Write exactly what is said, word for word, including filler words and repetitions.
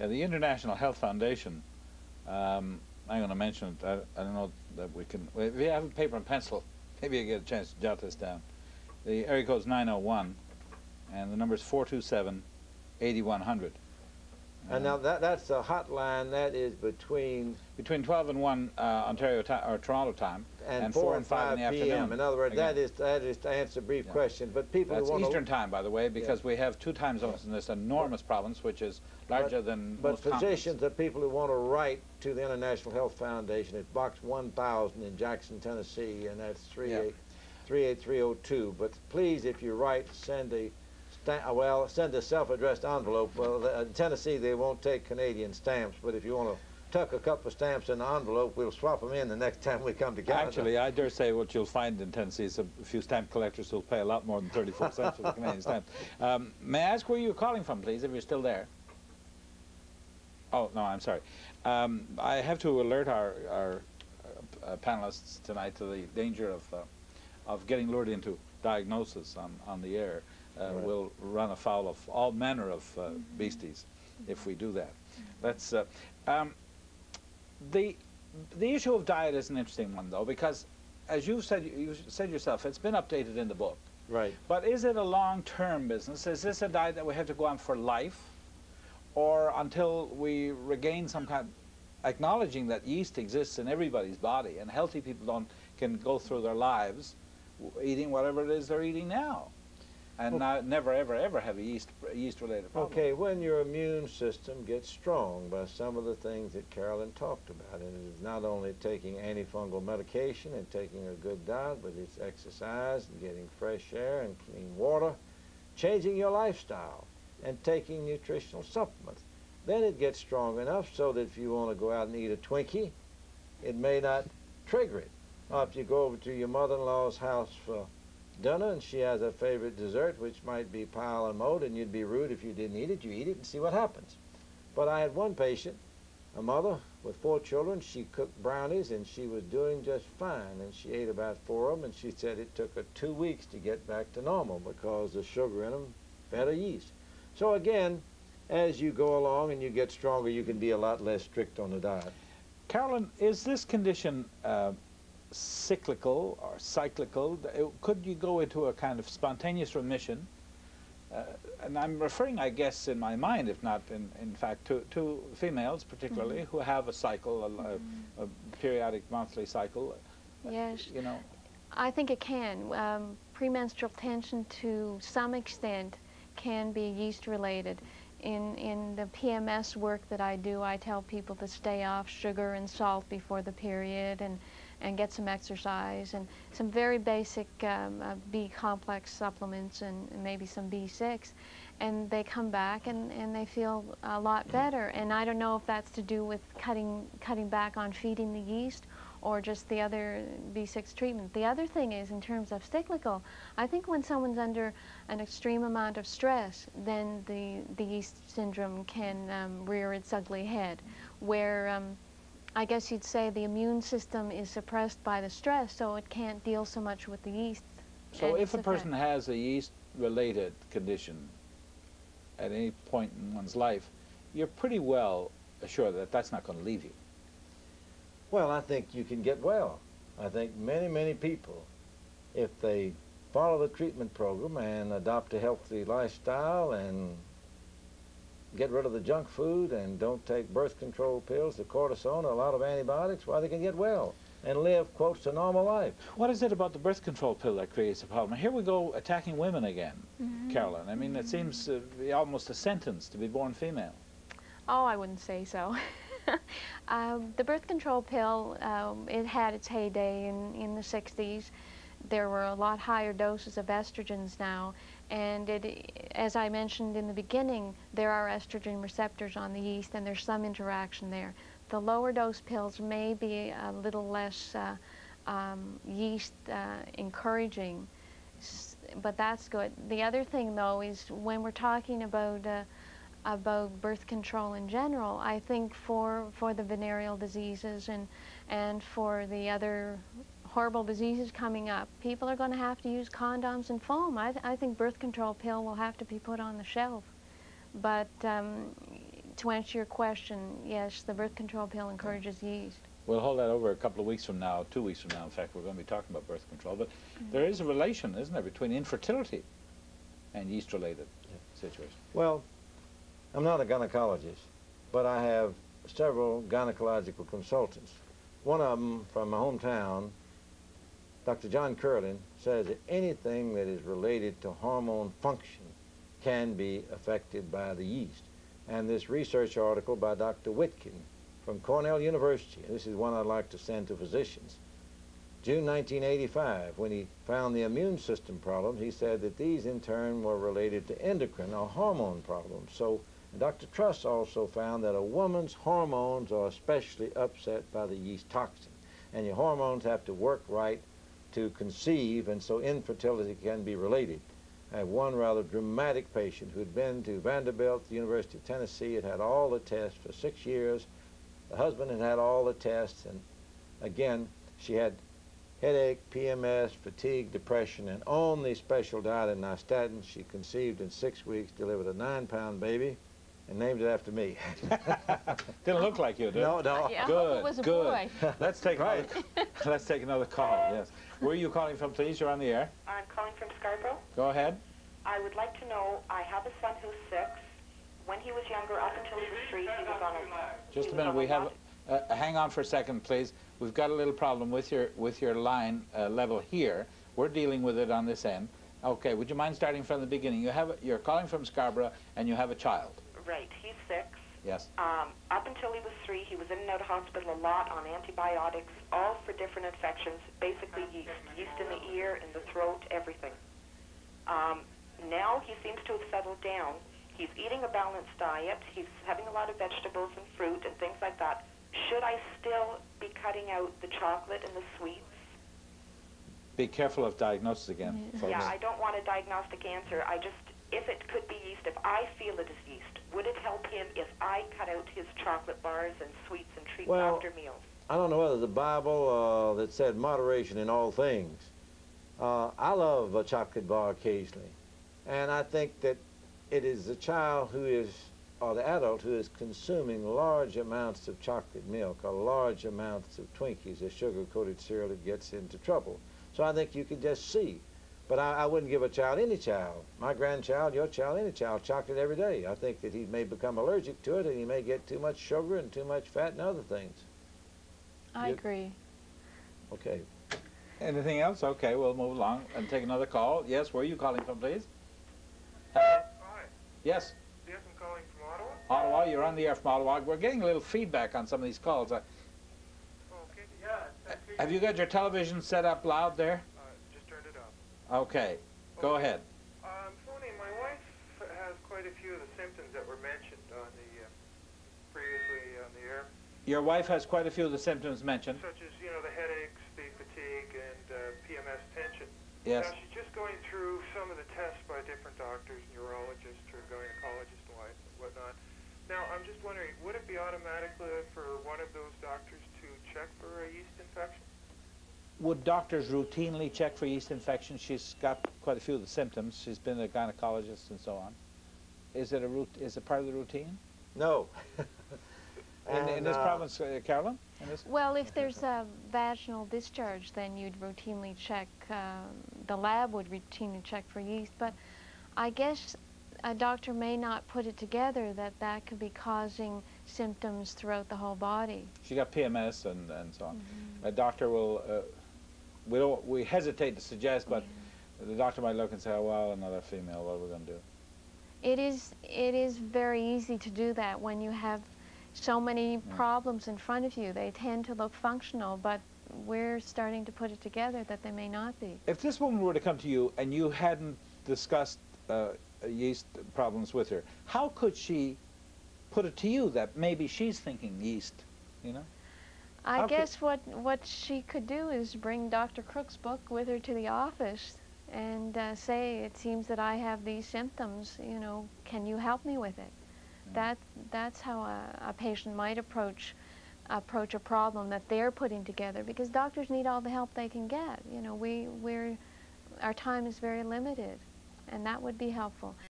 Yeah, the International Health Foundation, um, I'm going to mention it, I, I don't know that we can, if you have a paper and pencil, maybe you get a chance to jot this down. The area code is nine oh one, and the number is four two seven, eight one zero zero. And um, now that, that's a hotline that is between? Between twelve and one uh, Ontario time, or Toronto time, and, and four and five, five in the P M afternoon. In other words, that is, that is to answer a brief yeah. question. But people that's who Eastern time, by the way, because yeah. we have two time zones in this enormous yeah. province, which is larger but, than But most physicians are people who want to write to the International Health Foundation. It's box one thousand in Jackson, Tennessee, and that's three eight three oh two. Yeah. But please, if you write, send a well, send a self-addressed envelope. Well, in Tennessee, they won't take Canadian stamps, but if you want to tuck a couple of stamps in the envelope, we'll swap them in the next time we come together. Actually, I dare say what you'll find in Tennessee is a few stamp collectors who'll pay a lot more than thirty-four cents for the Canadian stamp. Um, may I ask where you're calling from, please, if you're still there? Oh, no, I'm sorry. Um, I have to alert our, our uh, panelists tonight to the danger of, uh, of getting lured into diagnosis on, on the air. Uh, right. We'll run afoul of all manner of uh, beasties if we do that. Let's, uh, um, the, the issue of diet is an interesting one, though, because as you've said, you said yourself, it's been updated in the book. Right. But is it a long-term business? Is this a diet that we have to go on for life, or until we regain some kind of acknowledging that yeast exists in everybody's body, and healthy people don't, can go through their lives eating whatever it is they're eating now? And now, never, ever, ever have a yeast, yeast-related problem. Okay, when your immune system gets strong by some of the things that Carolyn talked about, and it is not only taking antifungal medication and taking a good diet, but it's exercise and getting fresh air and clean water, changing your lifestyle, and taking nutritional supplements. Then it gets strong enough so that if you want to go out and eat a Twinkie, it may not trigger it. Or if you go over to your mother-in-law's house for dinner and she has a favorite dessert, which might be pile and mold, and you'd be rude if you didn't eat it. You eat it and see what happens. But I had one patient, a mother with four children. She cooked brownies and she was doing just fine, and she ate about four of them, and she said it took her two weeks to get back to normal because the sugar in them fed her yeast. So again, as you go along and you get stronger, you can be a lot less strict on the diet. Carolyn, is this condition uh, cyclical or cyclical? It, could you go into a kind of spontaneous remission? Uh, and I'm referring, I guess, in my mind, if not in, in fact, to, to females particularly mm-hmm. who have a cycle, a, mm-hmm. a, a periodic monthly cycle. Yes. Uh, you know. I think it can. Um, premenstrual tension to some extent can be yeast related. In, in the P M S work that I do, I tell people to stay off sugar and salt before the period, and and get some exercise and some very basic um, uh, B-complex supplements and, and maybe some B six, and they come back and, and they feel a lot better. And I don't know if that's to do with cutting, cutting back on feeding the yeast or just the other B six treatment. The other thing is, in terms of cyclical, I think when someone's under an extreme amount of stress, then the, the yeast syndrome can um, rear its ugly head, where um, I guess you'd say the immune system is suppressed by the stress, so it can't deal so much with the yeast. So if a person has a yeast-related condition at any point in one's life, you're pretty well assured that that's not going to leave you. Well, I think you can get well. I think many, many people, if they follow the treatment program and adopt a healthy lifestyle and get rid of the junk food and don't take birth control pills, the cortisone, a lot of antibiotics, why they can get well and live, quotes, a normal life. What is it about the birth control pill that creates a problem? Here we go attacking women again, mm-hmm. Carolyn. I mean, mm-hmm. it seems to be almost a sentence to be born female. Oh, I wouldn't say so. um, the birth control pill, um, it had its heyday in, in the sixties. There were a lot higher doses of estrogens now, and it, as I mentioned in the beginning, there are estrogen receptors on the yeast and there's some interaction there. The lower dose pills may be a little less uh, um, yeast uh, encouraging, but that's good. The other thing, though, is when we're talking about uh, about birth control in general, I think for for the venereal diseases and and for the other horrible diseases coming up, people are going to have to use condoms and foam. I, th I think birth control pill will have to be put on the shelf. But um, to answer your question, yes, the birth control pill encourages yeast. We'll hold that over a couple of weeks from now, two weeks from now. In fact, we're going to be talking about birth control. But mm-hmm. there is a relation, isn't there, between infertility and yeast-related yeah. situations? Well, I'm not a gynecologist, but I have several gynecological consultants. One of them from my hometown, Doctor John Curlin, says that anything that is related to hormone function can be affected by the yeast. And this research article by Doctor Witkin from Cornell University, this is one I'd like to send to physicians, June nineteen eighty-five, when he found the immune system problem, he said that these in turn were related to endocrine or hormone problems. So Doctor Truss also found that a woman's hormones are especially upset by the yeast toxin, and your hormones have to work right to conceive, and so infertility can be related. I have one rather dramatic patient who'd been to Vanderbilt, the University of Tennessee, had had all the tests for six years. The husband had had all the tests, and again, she had headache, P M S, fatigue, depression, and on the special diet and nystatin, she conceived in six weeks, delivered a nine-pound baby, and named it after me. Didn't look like you, did it? No, no. Yeah, good, it was a good. Boy. Let's take right. another, let's take another call. Hello? Yes. Where are you calling from, please? You're on the air. I'm calling from Scarborough. Go ahead. I would like to know, I have a son who's six. When he was younger, up until he was three, he was on a... Just a minute, we have... Uh, hang on for a second, please. We've got a little problem with your, with your line uh, level here. We're dealing with it on this end. Okay, would you mind starting from the beginning? You have a, you're calling from Scarborough, and you have a child. Right, he's six. Yes. Um, up until he was three, he was in and out of hospital a lot on antibiotics, all for different infections, basically yeast. Yeast in the ear, in the throat, everything. Um, now he seems to have settled down. He's eating a balanced diet. He's having a lot of vegetables and fruit and things like that. Should I still be cutting out the chocolate and the sweets? Be careful of diagnosis again. Mm-hmm. Yeah, I don't want a diagnostic answer. I just, if it could be yeast, if I feel it is yeast, would it help him if I cut out his chocolate bars and sweets and treats well, after meals? I don't know whether the Bible uh, that said moderation in all things. Uh, I love a chocolate bar occasionally, and I think that it is the child who is, or the adult who is consuming large amounts of chocolate milk or large amounts of Twinkies, a sugar-coated cereal, that gets into trouble. So I think you can just see. But I, I wouldn't give a child, any child, my grandchild, your child, any child, chocolate every day. I think that he may become allergic to it, and he may get too much sugar and too much fat and other things. I you, agree. Okay. Anything else? Okay, we'll move along and take another call. Yes, where are you calling from, please? Hello? Hi. Yes? Yes, I'm calling from Ottawa. Ottawa, you're on the air from Ottawa. We're getting a little feedback on some of these calls. I, okay, yeah. Have you got your television set up loud there? Okay, go okay. ahead. Um, Tony, my wife has quite a few of the symptoms that were mentioned on the, uh, previously on the air. Your wife has quite a few of the symptoms mentioned? Such as, you know, the headaches, the fatigue, and uh, P M S tension. Yes. Now, she's just going through some of the tests by different doctors, neurologists, or gynecologists, and whatnot. Now, I'm just wondering, would it be automatically for one of those doctors to check for a yeast infection? Would doctors routinely check for yeast infection? She's got quite a few of the symptoms. She's been a gynecologist and so on. Is it a root? Is it part of the routine? No. in, in this uh, province, uh, Carolyn? In this? Well, if there's a vaginal discharge, then you'd routinely check. Uh, the lab would routinely check for yeast. But I guess a doctor may not put it together that that could be causing symptoms throughout the whole body. She got P M S and, and so on. Mm-hmm. A doctor will. Uh, We, don't, we hesitate to suggest, but yeah. the doctor might look and say, oh, well, another female, what are we going to do? It is, it is very easy to do that when you have so many mm. problems in front of you. They tend to look functional, but we're starting to put it together that they may not be. If this woman were to come to you and you hadn't discussed uh, yeast problems with her, how could she put it to you that maybe she's thinking yeast, you know? I How guess what, what she could do is bring Doctor Crook's book with her to the office and uh, say, it seems that I have these symptoms, you know, can you help me with it? Mm. That, that's how a, a patient might approach, approach a problem that they're putting together, because doctors need all the help they can get. You know, we, we're, our time is very limited, and that would be helpful.